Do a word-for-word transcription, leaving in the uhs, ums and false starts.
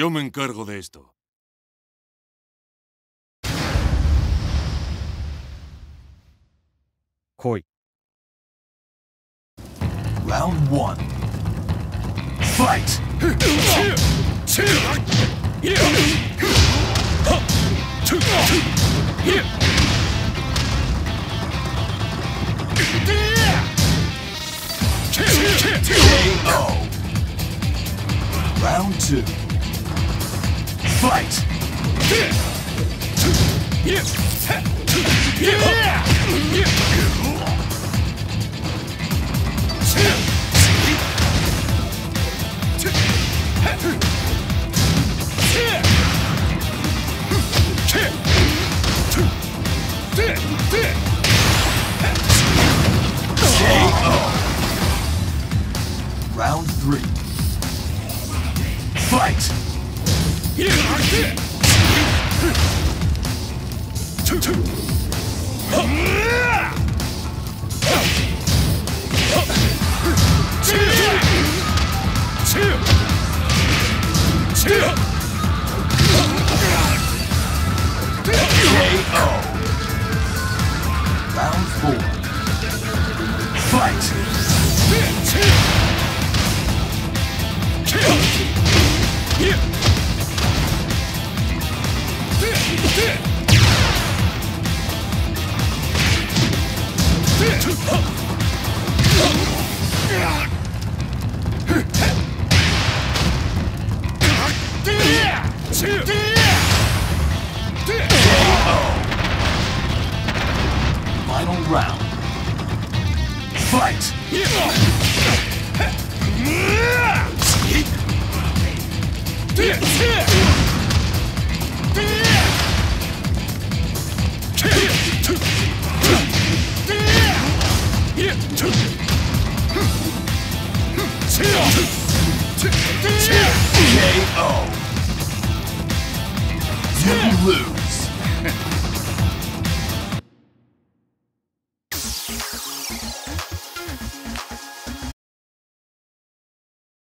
Yo me encargo de esto. Koi. Round one. Fight! K O. Round two. Fight! K O. Round three. Fight! Yeah, I did. Two, two. K O. Round four. Fight! Final round. Fight! K O. You lose.